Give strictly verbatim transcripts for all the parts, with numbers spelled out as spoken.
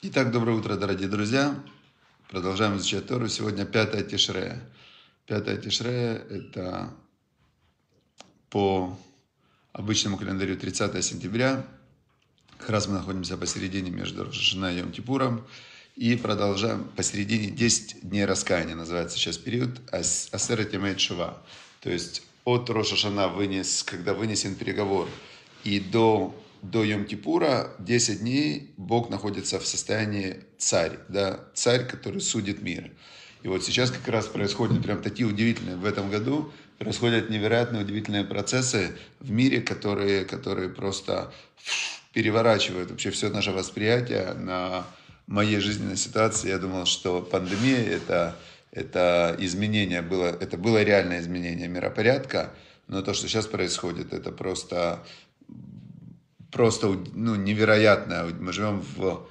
Итак, доброе утро, дорогие друзья. Продолжаем изучать Тору. Сегодня пятая Тишрея. Пятая Тишрея – это по обычному календарю тридцатое сентября. Как раз мы находимся посередине между Рошашана и Йом Кипуром. И продолжаем посередине десять дней раскаяния. Называется сейчас период Асерет Йемей Шува. То есть от Рошашана, вынес, когда вынесен переговор, и до... До Йом-Кипура десять дней Бог находится в состоянии царь, да, царь, который судит мир. И вот сейчас как раз происходят прям такие удивительные, в этом году происходят невероятные удивительные процессы в мире, которые, которые просто переворачивают вообще все наше восприятие. На моей жизненной ситуации я думал, что пандемия это, это изменение было, это было реальное изменение миропорядка, но то, что сейчас происходит, это просто... Просто ну, невероятно. Мы живем в...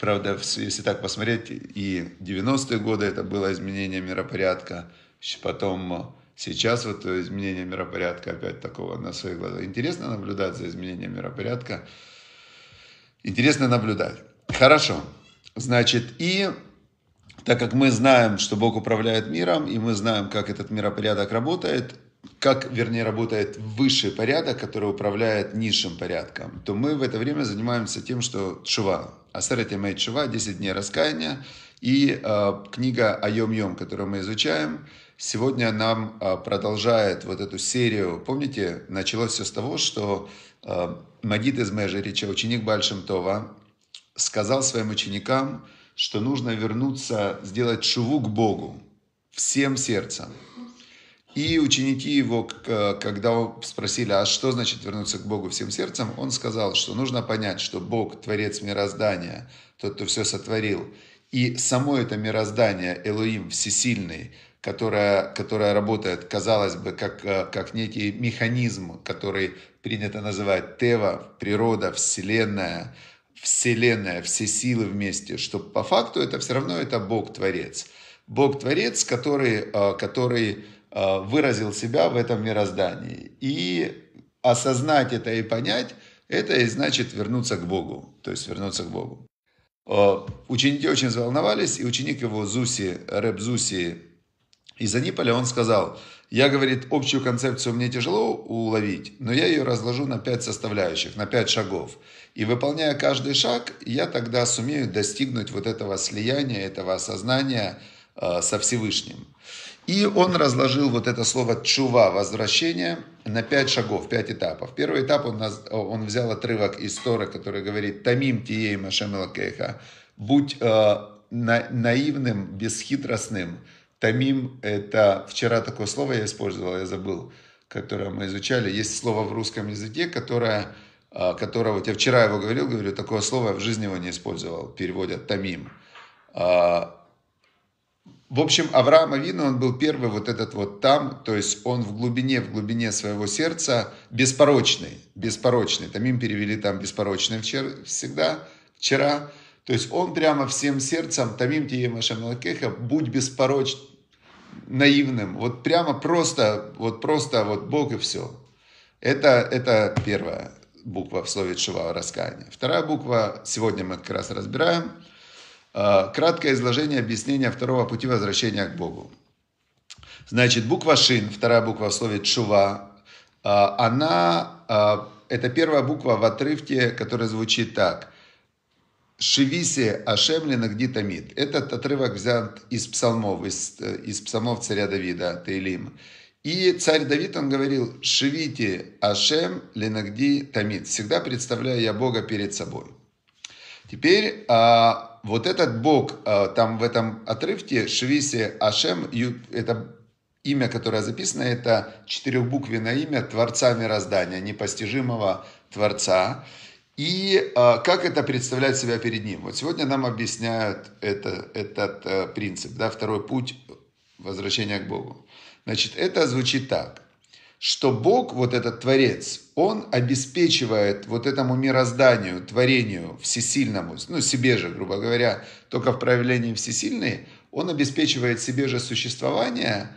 Правда, если так посмотреть, и девяностые годы это было изменение миропорядка. Потом сейчас вот изменение миропорядка опять такого на своих глазах. Интересно наблюдать за изменением миропорядка. Интересно наблюдать. Хорошо. Значит, и так как мы знаем, что Бог управляет миром, и мы знаем, как этот миропорядок работает... как, вернее, работает высший порядок, который управляет низшим порядком, то мы в это время занимаемся тем, что Тшува, Асерет Йемей Шува, десять дней раскаяния, и э, книга Айом-Йом, которую мы изучаем, сегодня нам э, продолжает вот эту серию. Помните, началось все с того, что э, Магид из Межерича, ученик Бальшем Това, сказал своим ученикам, что нужно вернуться, сделать Тшуву к Богу всем сердцем. И ученики его, когда спросили, а что значит вернуться к Богу всем сердцем, он сказал, что нужно понять, что Бог, Творец мироздания, тот, кто все сотворил, и само это мироздание, Элоим Всесильный, которое, которое работает, казалось бы, как, как некий механизм, который принято называть Тева, природа, Вселенная, Вселенная, все силы вместе, что по факту это все равно это Бог-Творец. Бог-Творец, который... который выразил себя в этом мироздании. И осознать это и понять, это и значит вернуться к Богу. То есть вернуться к Богу. Ученики очень взволновались, и ученик его Зуси, Реб Зуси из Аниполя, он сказал, я, говорит, общую концепцию мне тяжело уловить, но я ее разложу на пять составляющих, на пять шагов. И выполняя каждый шаг, я тогда сумею достигнуть вот этого слияния, этого осознания со Всевышним. И он разложил вот это слово «тшува» возвращение на пять шагов, пять этапов. Первый этап он, он взял отрывок из Торы, который говорит «Тамим тией машем элакейха» – «Будь э, на, наивным, бесхитростным». «Тамим» – это вчера такое слово я использовал, я забыл, которое мы изучали. Есть слово в русском языке, которое, э, которое вот я вчера его говорил, говорю, такое слово я в жизни его не использовал, переводят «тамим». В общем, Авраам Авину, он был первый вот этот вот там, то есть он в глубине, в глубине своего сердца беспорочный, беспорочный. Тамим перевели там беспорочный вчера, всегда, вчера. То есть он прямо всем сердцем, тамим тие машем лакеха, будь беспорочным, наивным. Вот прямо просто, вот просто, вот Бог и все. Это, это первая буква в слове Тшува, раскаяние. Вторая буква, сегодня мы как раз разбираем. Краткое изложение объяснения второго пути возвращения к Богу. Значит, буква Шин, вторая буква в слове Тшува, она, это первая буква в отрывке, которая звучит так. Шивисе Ашемли Нагдитамид. Этот отрывок взят из псалмов, из, из псалмов царя Давида, Теилим. И царь Давид, он говорил, Шивите Ашем Ленагди Тамид. Всегда представляю я Бога перед собой. Теперь... Вот этот Бог, там в этом отрывке, Швисе Ашем, это имя, которое записано, это четырехбуквенное имя Творца Мироздания, непостижимого Творца. И как это представляет себя перед Ним? Вот сегодня нам объясняют это, этот принцип, да, второй путь возвращения к Богу. Значит, это звучит так, что Бог, вот этот Творец, Он обеспечивает вот этому мирозданию, творению всесильному, ну, себе же, грубо говоря, только в проявлении всесильный, Он обеспечивает себе же существование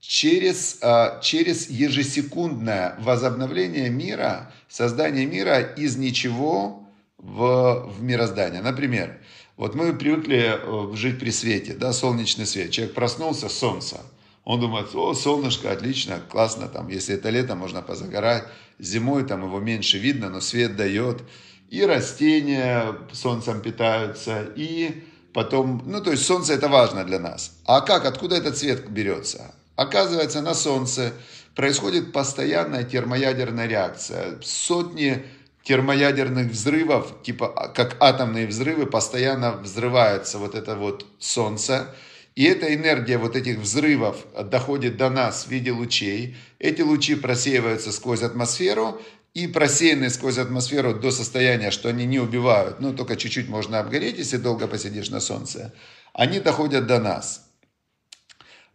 через, через ежесекундное возобновление мира, создание мира из ничего в, в мироздание. Например, вот мы привыкли жить при свете, да, солнечный свет. Человек проснулся, солнце. Он думает, о, солнышко, отлично, классно, там, если это лето, можно позагорать. Зимой там его меньше видно, но свет дает. И растения солнцем питаются, и потом... Ну, то есть солнце это важно для нас. А как, откуда этот свет берется? Оказывается, на солнце происходит постоянная термоядерная реакция. Сотни термоядерных взрывов, типа как атомные взрывы, постоянно взрывается вот это вот солнце. И эта энергия вот этих взрывов доходит до нас в виде лучей. Эти лучи просеиваются сквозь атмосферу и просеяны сквозь атмосферу до состояния, что они не убивают. Ну, только чуть-чуть можно обгореть, если долго посидишь на солнце. Они доходят до нас.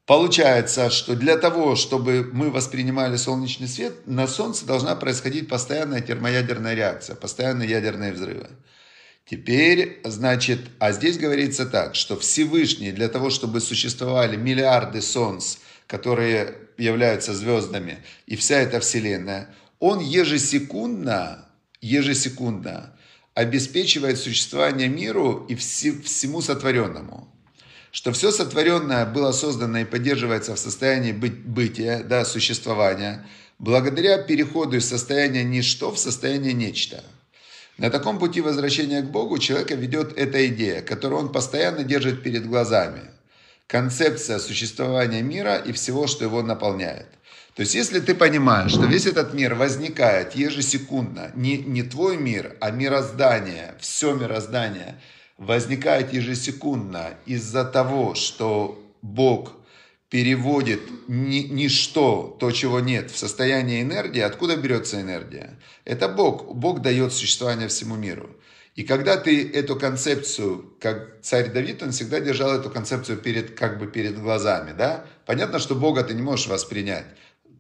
Получается, что для того, чтобы мы воспринимали солнечный свет, на солнце должна происходить постоянная термоядерная реакция, постоянные ядерные взрывы. Теперь, значит, а здесь говорится так, что Всевышний для того, чтобы существовали миллиарды солнц, которые являются звездами, и вся эта вселенная, он ежесекундно, ежесекундно обеспечивает существование миру и всему сотворенному. Что все сотворенное было создано и поддерживается в состоянии быть, бытия, да, существования, благодаря переходу из состояния ничто в состояние нечто. На таком пути возвращения к Богу человека ведет эта идея, которую он постоянно держит перед глазами. Концепция существования мира и всего, что его наполняет. То есть, если ты понимаешь, что весь этот мир возникает ежесекундно, не, не твой мир, а мироздание, все мироздание возникает ежесекундно из-за того, что Бог переводит ничто, то, чего нет, в состояние энергии. Откуда берется энергия? Это Бог. Бог дает существование всему миру. И когда ты эту концепцию, как царь Давид, он всегда держал эту концепцию перед, как бы перед глазами. Да? Понятно, что Бога ты не можешь воспринять.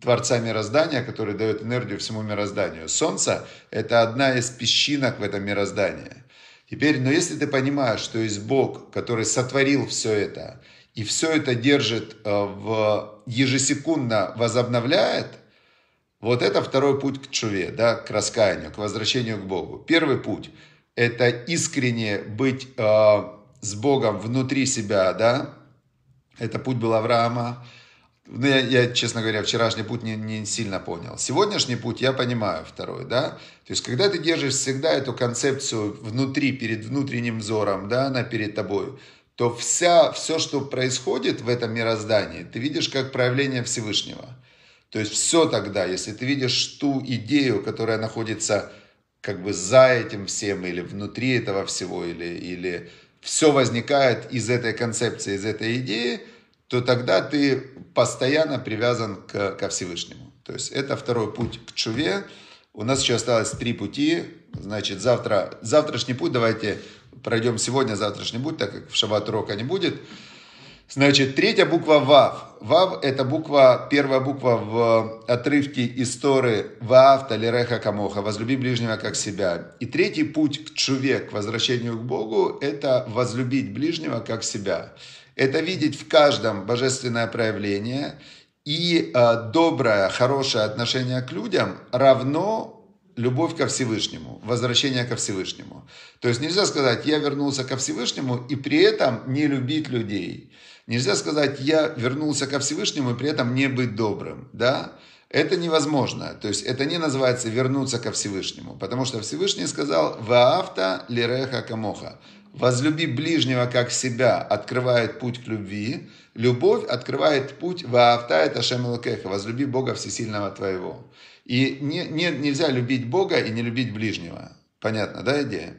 Творца мироздания, который дает энергию всему мирозданию. Солнце – это одна из песчинок в этом мироздании. Теперь, но если ты понимаешь, что есть Бог, который сотворил все это, и все это держит, в, ежесекундно возобновляет, вот это второй путь к тшуве, да, к раскаянию, к возвращению к Богу. Первый путь – это искренне быть э, с Богом внутри себя. Да? Это путь был Авраама. Ну, я, я, честно говоря, вчерашний путь не, не сильно понял. Сегодняшний путь я понимаю второй, да. То есть, когда ты держишь всегда эту концепцию внутри, перед внутренним взором, да, она перед тобой, то вся, все, что происходит в этом мироздании, ты видишь как проявление Всевышнего. То есть, все тогда, если ты видишь ту идею, которая находится как бы за этим всем, или внутри этого всего, или, или все возникает из этой концепции, из этой идеи, то тогда ты постоянно привязан к, ко Всевышнему. То есть это второй путь к тшуве. У нас еще осталось три пути. Значит, завтра, завтрашний путь, давайте пройдем сегодня завтрашний путь, так как в шаббат урока не будет. Значит, третья буква Вав. Вав – это буква, первая буква в отрывке из Торы «Ваавта лереха камоха» – «Возлюби ближнего как себя». И третий путь к тшуве, к возвращению к Богу – это «Возлюбить ближнего как себя». Это видеть в каждом божественное проявление, и э, доброе, хорошее отношение к людям равно любовь ко Всевышнему, возвращение ко Всевышнему. То есть нельзя сказать, я вернулся ко Всевышнему и при этом не любить людей. Нельзя сказать, я вернулся ко Всевышнему и при этом не быть добрым. Да? Это невозможно. То есть это не называется вернуться ко Всевышнему, потому что Всевышний сказал «Ваавта лереха камоха». «Возлюби ближнего, как себя» открывает путь к любви. Любовь открывает путь «Ваавта это шемилокеха» – «Возлюби Бога всесильного твоего». И не, не, нельзя любить Бога и не любить ближнего. Понятно, да, идея?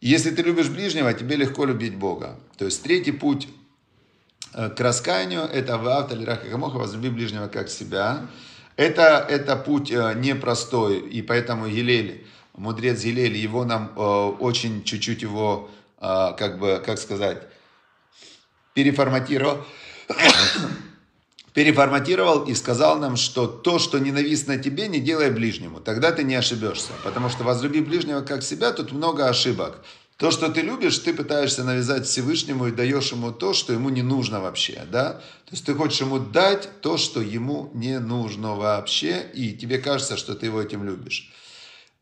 Если ты любишь ближнего, тебе легко любить Бога. То есть третий путь к раскаянию – это «Ваавта лереха камоха» – «Возлюби ближнего, как себя». Это, это путь непростой, и поэтому Гилель, мудрец Гилель, его нам э, очень чуть-чуть его... как бы, как сказать, переформатировал, переформатировал и сказал нам, что то, что ненавистно тебе, не делай ближнему. Тогда ты не ошибешься. Потому что возлюби ближнего как себя, тут много ошибок. То, что ты любишь, ты пытаешься навязать Всевышнему и даешь ему то, что ему не нужно вообще, да? То есть ты хочешь ему дать то, что ему не нужно вообще, и тебе кажется, что ты его этим любишь.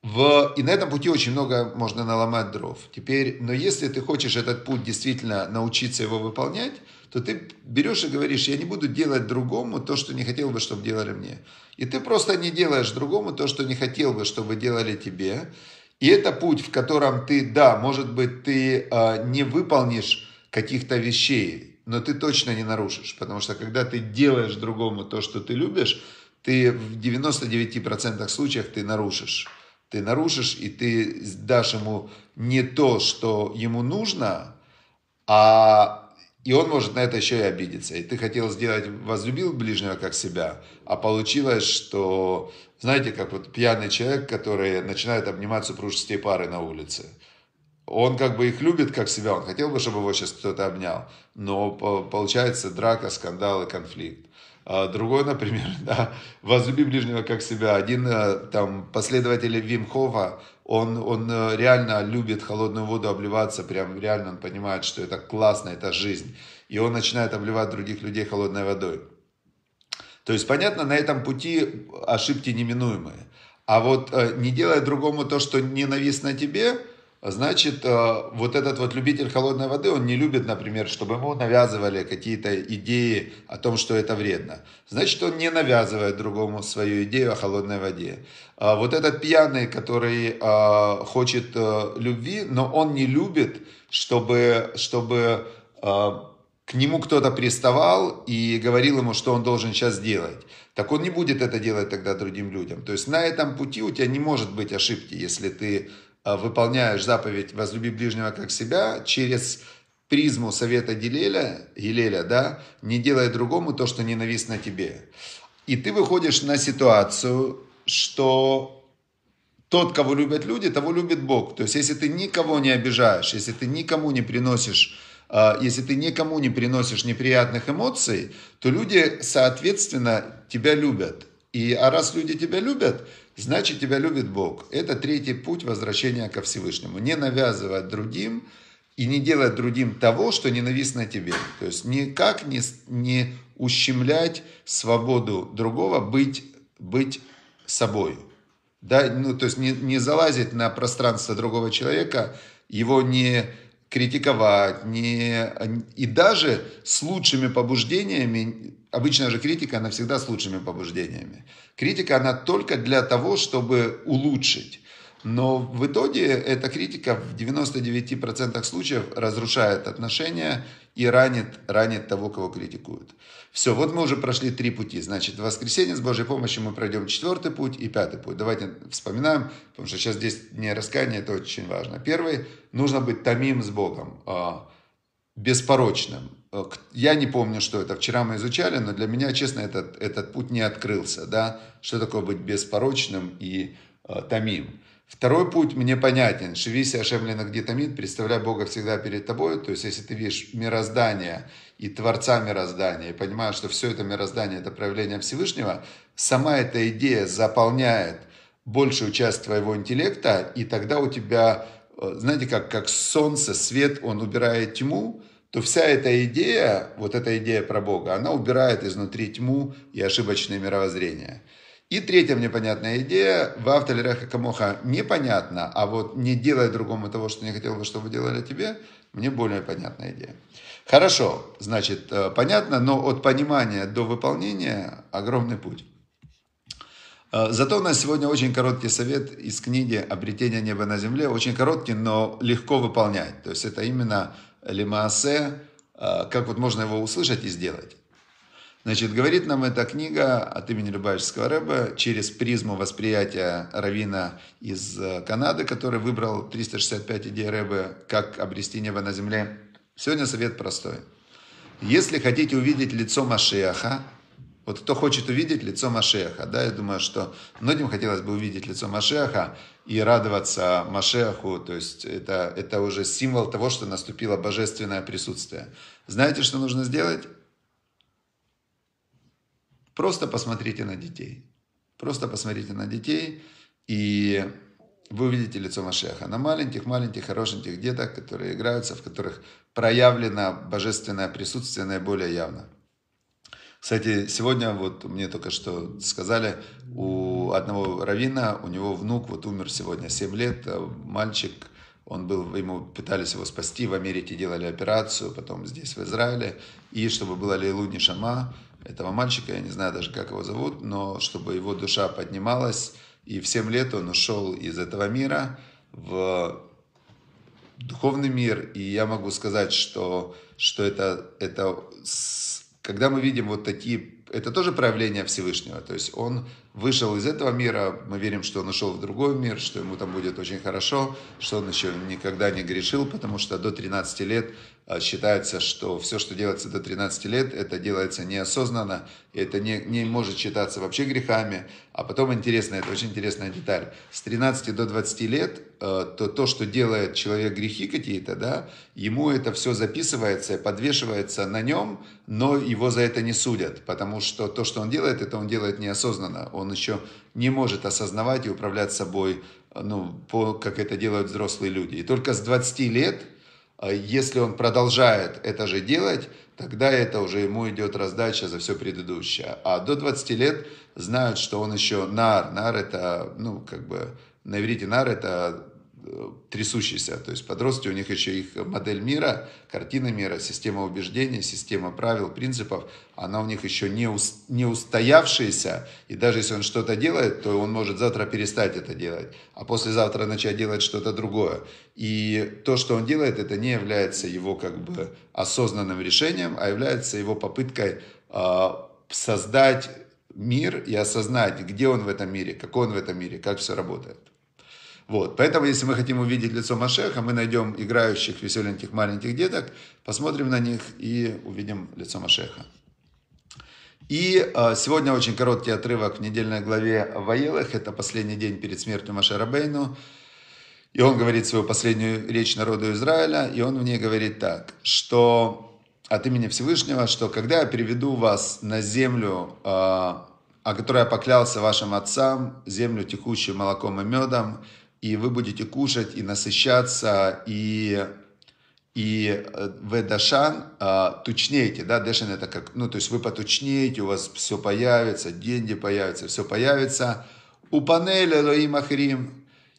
В, и на этом пути очень много можно наломать дров. Теперь, но если ты хочешь этот путь действительно научиться его выполнять, то ты берешь и говоришь, я не буду делать другому то, что не хотел бы, чтобы делали мне. И ты просто не делаешь другому то, что не хотел бы, чтобы делали тебе. И это путь, в котором ты, да, может быть, ты э, не выполнишь каких-то вещей, но ты точно не нарушишь. Потому что когда ты делаешь другому то, что ты любишь, ты в девяноста девяти процентах случаев ты нарушишь. Ты нарушишь, и ты дашь ему не то, что ему нужно, а и он может на это еще и обидеться. И ты хотел сделать, возлюбил ближнего как себя, а получилось, что, знаете, как вот пьяный человек, который начинает обнимать супружеские пары на улице. Он как бы их любит как себя, он хотел бы, чтобы его сейчас кто-то обнял, но получается драка, скандал и конфликт. Другой, например, да, возлюби ближнего как себя. Один там последователь Вим Хофа, он, он реально любит холодную воду обливаться, прям реально он понимает, что это классно, это жизнь. И он начинает обливать других людей холодной водой. То есть, понятно, на этом пути ошибки неминуемые. А вот не делая другому то, что ненавистно тебе, значит, вот этот вот любитель холодной воды, он не любит, например, чтобы ему навязывали какие-то идеи о том, что это вредно. Значит, он не навязывает другому свою идею о холодной воде. Вот этот пьяный, который хочет любви, но он не любит, чтобы, чтобы к нему кто-то приставал и говорил ему, что он должен сейчас делать. Так он не будет это делать тогда другим людям. То есть на этом пути у тебя не может быть ошибки, если ты выполняешь заповедь «возлюби ближнего как себя» через призму совета Гилеля, Гилеля, да, не делай другому то, что ненавистно тебе. И ты выходишь на ситуацию, что тот, кого любят люди, того любит Бог. То есть, если ты никого не обижаешь, если ты никому не приносишь, если ты никому не приносишь неприятных эмоций, то люди, соответственно, тебя любят. И, а раз люди тебя любят, значит, тебя любит Бог. Это третий путь возвращения ко Всевышнему. Не навязывать другим и не делать другим того, что ненавистно тебе. То есть никак не, не ущемлять свободу другого быть, быть собой. Да? Ну, то есть не, не залазить на пространство другого человека, его не критиковать, не, и даже с лучшими побуждениями. Обычно же критика, она всегда с лучшими побуждениями. Критика, она только для того, чтобы улучшить. Но в итоге эта критика в девяноста девяти процентах случаев разрушает отношения и ранит, ранит того, кого критикуют. Все, вот мы уже прошли три пути. Значит, в воскресенье с Божьей помощью мы пройдем четвертый путь и пятый путь. Давайте вспоминаем, потому что сейчас здесь не раскаяние, это очень важно. Первый, нужно быть тамим с Богом, беспорочным. Я не помню, что это. Вчера мы изучали, но для меня, честно, этот, этот путь не открылся. Да? Что такое быть беспорочным и э, тамим. Второй путь мне понятен. Шивиси Ашемлина где тамит, представляй Бога всегда перед тобой. То есть, если ты видишь мироздание и Творца мироздания, и понимаешь, что все это мироздание – это проявление Всевышнего, сама эта идея заполняет большую часть твоего интеллекта, и тогда у тебя, знаете, как, как солнце, свет, он убирает тьму, то вся эта идея, вот эта идея про Бога, она убирает изнутри тьму и ошибочные мировоззрения. И третья мне понятная идея, в автолереха камоха непонятно, а вот не делай другому того, что не хотел бы, чтобы делали тебе, мне более понятная идея. Хорошо, значит, понятно, но от понимания до выполнения огромный путь. Зато у нас сегодня очень короткий совет из книги «Обретение неба на земле». Очень короткий, но легко выполнять. То есть это именно лемаасе, как вот можно его услышать и сделать. Значит, говорит нам эта книга от имени Любовичского Рэба через призму восприятия раввина из Канады, который выбрал триста шестьдесят пять идей Рэбы, как обрести небо на земле. Сегодня совет простой. Если хотите увидеть лицо Машиаха, вот кто хочет увидеть лицо Машиаха, да, я думаю, что многим хотелось бы увидеть лицо Машиаха и радоваться Машиаху, то есть это, это уже символ того, что наступило божественное присутствие. Знаете, что нужно сделать? Просто посмотрите на детей. Просто посмотрите на детей, и вы увидите лицо Машиаха. На маленьких-маленьких, хорошеньких деток, которые играются, в которых проявлено божественное присутствие наиболее явно. Кстати, сегодня вот мне только что сказали, у одного раввина, у него внук вот умер сегодня, семь лет, мальчик, он был, ему пытались его спасти, в Америке делали операцию, потом здесь в Израиле, и чтобы было лейлу нишама этого мальчика, я не знаю даже, как его зовут, но чтобы его душа поднималась, и в семь лет он ушел из этого мира в духовный мир, и я могу сказать, что, что это... это когда мы видим вот такие, это тоже проявление Всевышнего, то есть он вышел из этого мира, мы верим, что он ушел в другой мир, что ему там будет очень хорошо, что он еще никогда не грешил, потому что до тринадцати лет считается, что все, что делается до тринадцати лет, это делается неосознанно, это не, не может считаться вообще грехами, а потом интересно, это очень интересная деталь, с тринадцати до двадцати лет, то то, что делает человек грехи какие-то, да, ему это все записывается, подвешивается на нем, но его за это не судят, потому что то, что он делает, это он делает неосознанно, он еще не может осознавать и управлять собой, ну, по, как это делают взрослые люди. И только с двадцати лет, если он продолжает это же делать, тогда это уже ему идет раздача за все предыдущее. А до двадцати лет знают, что он еще нар, нар это, ну, как бы, на иврите нар это трясущийся, то есть подростки, у них еще их модель мира, картина мира, система убеждений, система правил, принципов, она у них еще не, уст, не устоявшаяся, и даже если он что-то делает, то он может завтра перестать это делать, а послезавтра начать делать что-то другое. И то, что он делает, это не является его как бы осознанным решением, а является его попыткой э, создать мир и осознать, где он в этом мире, какой он в этом мире, как все работает. Вот. Поэтому, если мы хотим увидеть лицо Машиаха, мы найдем играющих, веселеньких, маленьких деток, посмотрим на них и увидим лицо Машиаха. И а, сегодня очень короткий отрывок в недельной главе Ваелех. Это последний день перед смертью Моше Рабейну. И он говорит свою последнюю речь народу Израиля. И он в ней говорит так, что от имени Всевышнего, что когда я приведу вас на землю... А, о которой я поклялся вашим отцам, землю, текущую молоком и медом, и вы будете кушать и насыщаться, и, и вы дашан, тучнеете, да, дашан это как, ну, то есть вы потучнеете, у вас все появится, деньги появятся, все появится, у панели лоим ахрим,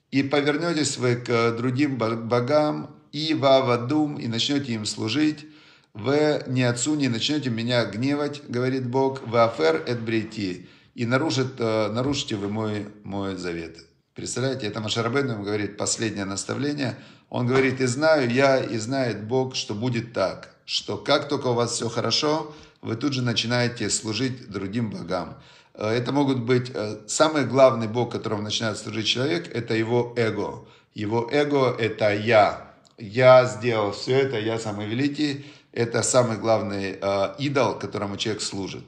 и повернетесь вы к другим богам, и вавадум, и начнете им служить, «Вы не отцу, не начнете меня гневать, — говорит Бог, — вафер эт брейти, и нарушит, нарушите вы мой, мой завет». Представляете, это Моше Рабейну говорит последнее наставление. Он говорит, и знаю я, и знает Бог, что будет так, что как только у вас все хорошо, вы тут же начинаете служить другим богам. Это могут быть... Самый главный бог, которому начинает служить человек, это его эго. Его эго — это я. Я сделал все это, я самый великий. Это самый главный э, идол, которому человек служит.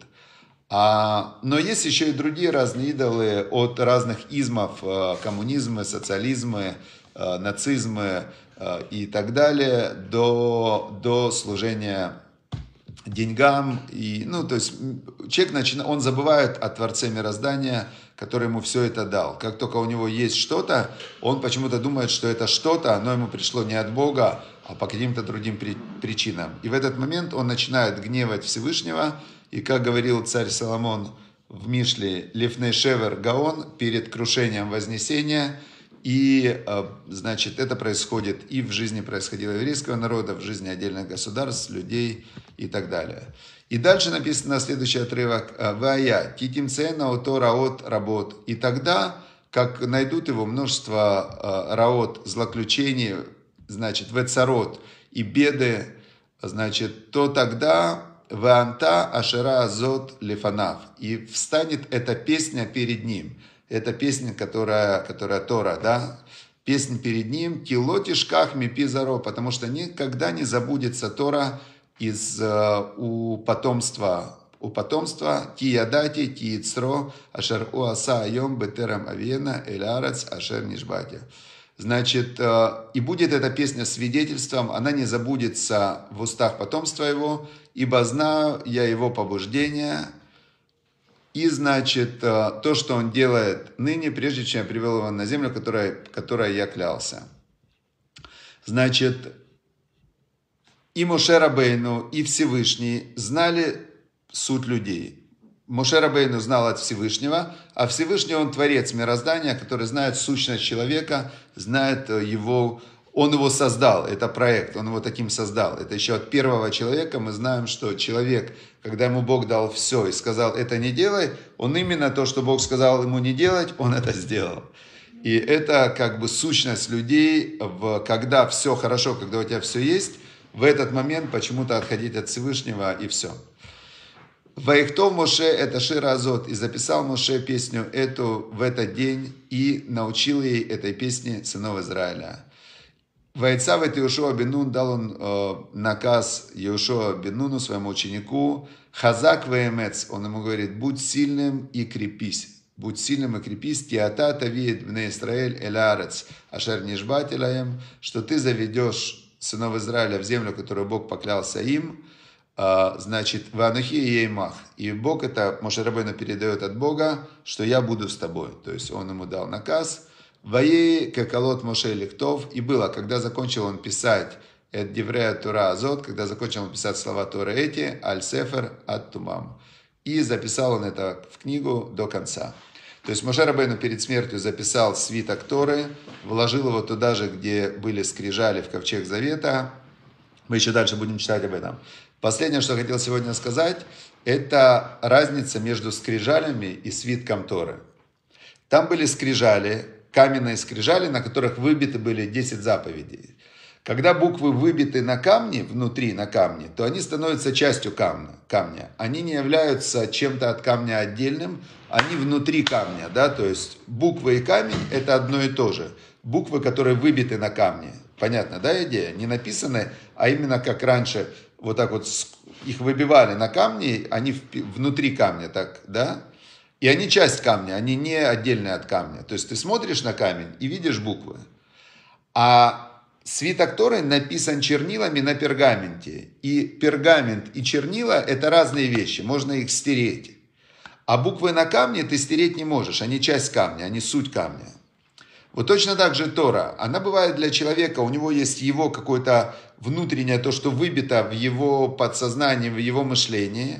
А, но есть еще и другие разные идолы от разных измов, э, коммунизмы, социализмы, э, нацизмы э, и так далее, до, до служения деньгам. И, ну, то есть человек начинает, он забывает о Творце мироздания, который ему все это дал. Как только у него есть что-то, он почему-то думает, что это что-то, оно ему пришло не от Бога, а по каким-то другим причинам. И в этот момент он начинает гневать Всевышнего. И как говорил царь Соломон в Мишле, «Лифней шевер гаон» перед крушением Вознесения. И, значит, это происходит и в жизни происходило еврейского народа, в жизни отдельных государств, людей и так далее. И дальше написано следующий отрывок. «Вая титимцена ото раот работ». И тогда, как найдут его множество раот, злоключений, значит, вецарот и беды, значит, то тогда ваанта ашера азот лефанав. И встанет эта песня перед ним. Это песня, которая, которая Тора, да? Песня перед ним. Килотишках мипизаро, потому что никогда не забудется Тора из у потомства, у потомства Тиядати, Тиицро, Ашер Уаса Айом, Бетерам Авиена, Элярец, Ашер Нишбати. Значит, и будет эта песня свидетельством, она не забудется в устах потомства его, ибо знаю я его побуждение. И, значит, то, что он делает ныне, прежде чем я привел его на землю, которой, которой я клялся. Значит, и Моше Рабейну, и Всевышний знали суть людей. Моше Рабейну знал от Всевышнего, а Всевышний он творец мироздания, который знает сущность человека, знает его, он его создал, это проект, он его таким создал. Это еще от первого человека мы знаем, что человек, когда ему Бог дал все и сказал, это не делай, он именно то, что Бог сказал ему не делать, он это сделал. И это как бы сущность людей, в, когда все хорошо, когда у тебя все есть, в этот момент почему-то отходить от Всевышнего и все. Ваехтов Моше это Шира Азот, и записал Моше песню эту в этот день и научил ей этой песни сынов Израиля. Ваецавет Иешуа-Бинун дал он э, наказ Иешуа-Бинуну, своему ученику, Хазак ваемец, он ему говорит, будь сильным и крепись. Будь сильным и крепись, тиата тавиет бне Исраэль эль арец, ашер нишбати лаем, что ты заведешь сынов Израиля в землю, которую Бог поклялся им, значит, ванухи и еймах. И Бог это, Моше Рабейну передает от Бога, что я буду с тобой. То есть он ему дал наказ. Вае коколот Моше ликтов. И было, когда закончил он писать эт диврея Тора азот, когда закончил он писать слова Торы эти, аль сефер ат тумам. И записал он это в книгу до конца. То есть Моше Рабейну перед смертью записал свиток Торы, вложил его туда же, где были скрижали в Ковчег Завета. Мы еще дальше будем читать об этом. Последнее, что хотел сегодня сказать, это разница между скрижалями и свитком Торы. Там были скрижали, каменные скрижали, на которых выбиты были десять заповедей. Когда буквы выбиты на камне, внутри на камне, то они становятся частью камня. камня. Они не являются чем-то от камня отдельным, они внутри камня, да, то есть буквы и камень это одно и то же. Буквы, которые выбиты на камне, понятно, да, идея? Не написаны, а именно как раньше, вот так вот их выбивали на камни, они внутри камня, так, да? И они часть камня, они не отдельные от камня. То есть ты смотришь на камень и видишь буквы. А свиток Торы написан чернилами на пергаменте. И пергамент и чернила – это разные вещи, можно их стереть. А буквы на камне ты стереть не можешь, они часть камня, они суть камня. Вот точно так же Тора, она бывает для человека, у него есть его какое-то внутреннее, то, что выбито в его подсознании, в его мышлении.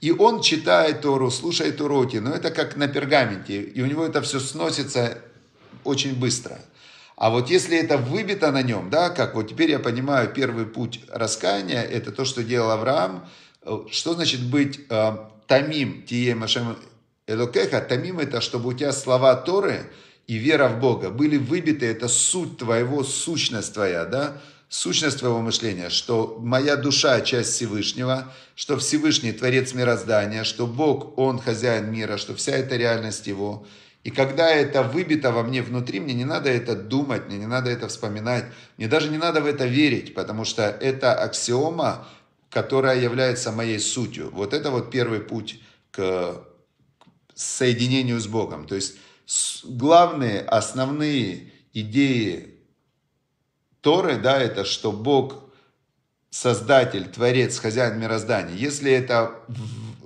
И он читает Тору, слушает уроки, но это как на пергаменте, и у него это все сносится очень быстро. А вот если это выбито на нем, да, как вот теперь я понимаю, первый путь раскаяния, это то, что делал Авраам. Что значит быть э, тамим, тие машем элокеха? Тамим это, чтобы у тебя слова Торы и вера в Бога были выбиты, это суть твоего, сущность твоя, да, сущность твоего мышления, что моя душа часть Всевышнего, что Всевышний творец мироздания, что Бог, Он хозяин мира, что вся эта реальность Его. И когда это выбито во мне внутри, мне не надо это думать, мне не надо это вспоминать, мне даже не надо в это верить, потому что это аксиома, которая является моей сутью. Вот это вот первый путь к соединению с Богом. То есть главные, основные идеи Торы, да, это что Бог создатель, творец, хозяин мироздания. Если это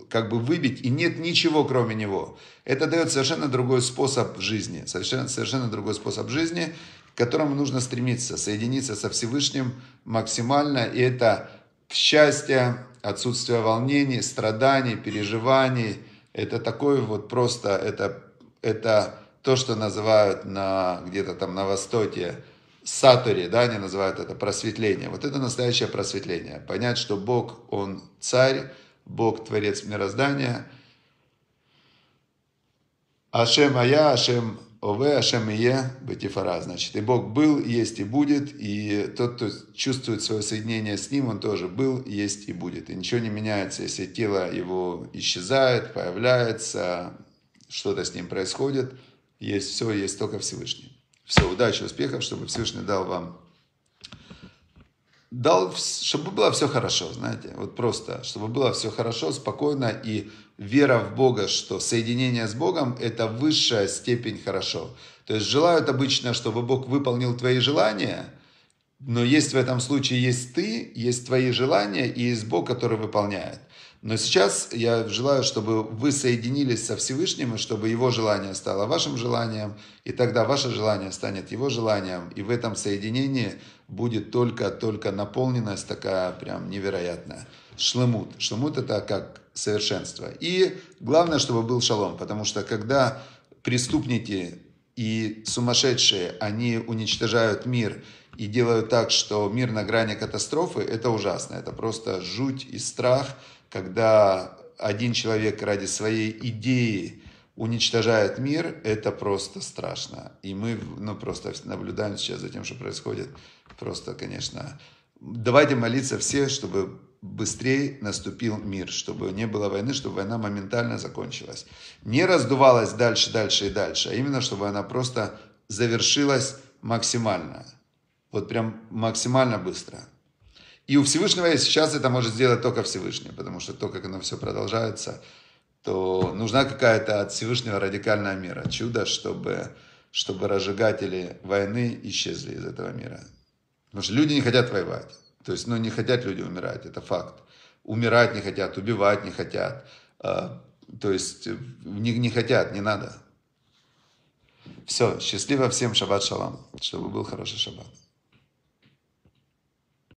как бы выбить, и нет ничего, кроме него. Это дает совершенно другой способ жизни, совершенно, совершенно другой способ жизни, к которому нужно стремиться, соединиться со Всевышним максимально, и это счастье, отсутствие волнений, страданий, переживаний, это такое вот просто, это, это то, что называют на, где-то там на Востоке, сатори, да, они называют это просветление. Вот это настоящее просветление, понять, что Бог, Он царь, Бог, творец мироздания. Ашем Ая, Ашем Ове, Ашем Ие, Бетифара. Значит, и Бог был, есть и будет. И тот, кто чувствует свое соединение с Ним, он тоже был, есть и будет. И ничего не меняется, если тело его исчезает, появляется, что-то с ним происходит. Есть все, есть только Всевышний. Все, удачи, успехов, чтобы Всевышний дал вам. Дал, чтобы было все хорошо, знаете, вот просто, чтобы было все хорошо, спокойно, и вера в Бога, что соединение с Богом – это высшая степень хорошо. То есть желают обычно, чтобы Бог выполнил твои желания, Но есть в этом случае есть ты, есть твои желания и есть Бог, который выполняет. Но сейчас я желаю, чтобы вы соединились со Всевышним, и чтобы его желание стало вашим желанием, и тогда ваше желание станет его желанием, и в этом соединении будет только-только наполненность такая прям невероятная. Шлемут. Шлемут — это как совершенство. И главное, чтобы был шалом, потому что когда преступники и сумасшедшие, они уничтожают мир, и делают так, что мир на грани катастрофы, это ужасно. Это просто жуть и страх, когда один человек ради своей идеи уничтожает мир, это просто страшно. И мы ну, просто наблюдаем сейчас за тем, что происходит. Просто, конечно, давайте молиться все, чтобы быстрее наступил мир, чтобы не было войны, чтобы война моментально закончилась. Не раздувалась дальше, дальше и дальше, а именно, чтобы она просто завершилась максимально. Вот прям максимально быстро. И у Всевышнего есть сейчас это может сделать только Всевышний, потому что то, как оно все продолжается, то нужна какая-то от Всевышнего радикальная мера. Чудо, чтобы, чтобы разжигатели войны исчезли из этого мира. Потому что люди не хотят воевать. То есть, ну, не хотят люди умирать, это факт. Умирать не хотят, убивать не хотят. То есть, не, не хотят, не надо. Все, счастливо всем, шаббат шалом. Чтобы был хороший шаббат.